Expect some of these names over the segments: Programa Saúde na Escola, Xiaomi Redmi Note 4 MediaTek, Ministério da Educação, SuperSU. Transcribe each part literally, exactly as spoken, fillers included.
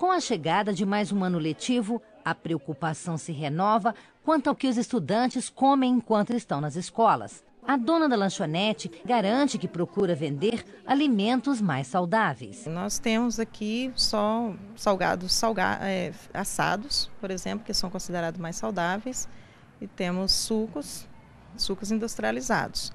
Com a chegada de mais um ano letivo, a preocupação se renova quanto ao que os estudantes comem enquanto estão nas escolas. A dona da lanchonete garante que procura vender alimentos mais saudáveis. Nós temos aqui só salgados salga, é, assados, por exemplo, que são considerados mais saudáveis. E temos sucos, sucos industrializados,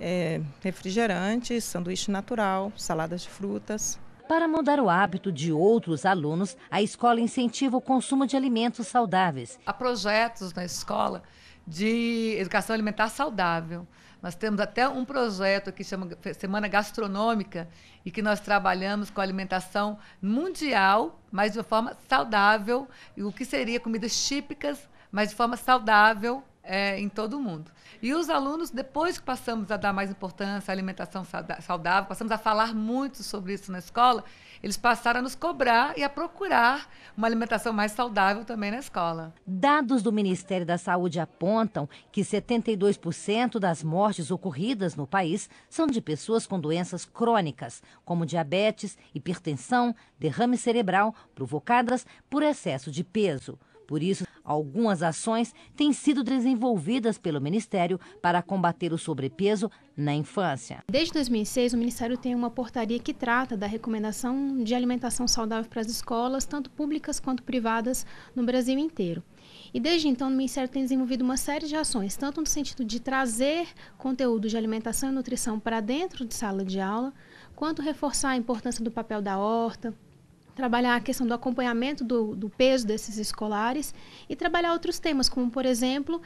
é, refrigerantes, sanduíche natural, saladas de frutas. Para mudar o hábito de outros alunos, a escola incentiva o consumo de alimentos saudáveis. Há projetos na escola de educação alimentar saudável. Nós temos até um projeto que chama Semana Gastronômica e que nós trabalhamos com a alimentação mundial, mas de uma forma saudável, e o que seria comidas típicas, mas de forma saudável é, em todo o mundo. E os alunos, depois que passamos a dar mais importância à alimentação saudável, passamos a falar muito sobre isso na escola, eles passaram a nos cobrar e a procurar uma alimentação mais saudável também na escola. Dados do Ministério da Saúde apontam que setenta e dois por cento das mortes ocorridas no país são de pessoas com doenças crônicas, como diabetes, hipertensão, derrame cerebral, provocadas por excesso de peso. Por isso, algumas ações têm sido desenvolvidas pelo Ministério para combater o sobrepeso na infância. Desde dois mil e seis, o Ministério tem uma portaria que trata da recomendação de alimentação saudável para as escolas, tanto públicas quanto privadas, no Brasil inteiro. E desde então, o Ministério tem desenvolvido uma série de ações, tanto no sentido de trazer conteúdo de alimentação e nutrição para dentro de sala de aula, quanto reforçar a importância do papel da horta, trabalhar a questão do acompanhamento do, do peso desses escolares e trabalhar outros temas, como, por exemplo,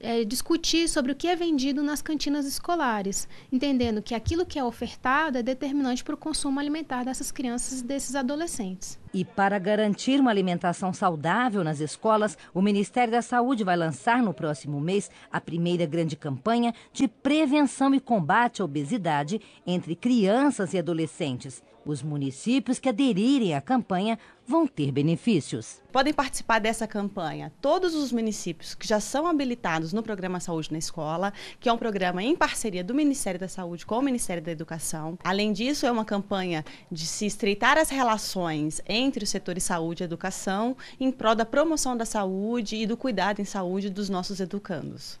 é, discutir sobre o que é vendido nas cantinas escolares, entendendo que aquilo que é ofertado é determinante para o consumo alimentar dessas crianças e desses adolescentes. E para garantir uma alimentação saudável nas escolas, o Ministério da Saúde vai lançar no próximo mês a primeira grande campanha de prevenção e combate à obesidade entre crianças e adolescentes. Os municípios que aderirem à campanha vão ter benefícios. Podem participar dessa campanha todos os municípios que já são habilitados no Programa Saúde na Escola, que é um programa em parceria do Ministério da Saúde com o Ministério da Educação. Além disso, é uma campanha de se estreitar as relações entre os setores saúde e educação em prol da promoção da saúde e do cuidado em saúde dos nossos educandos.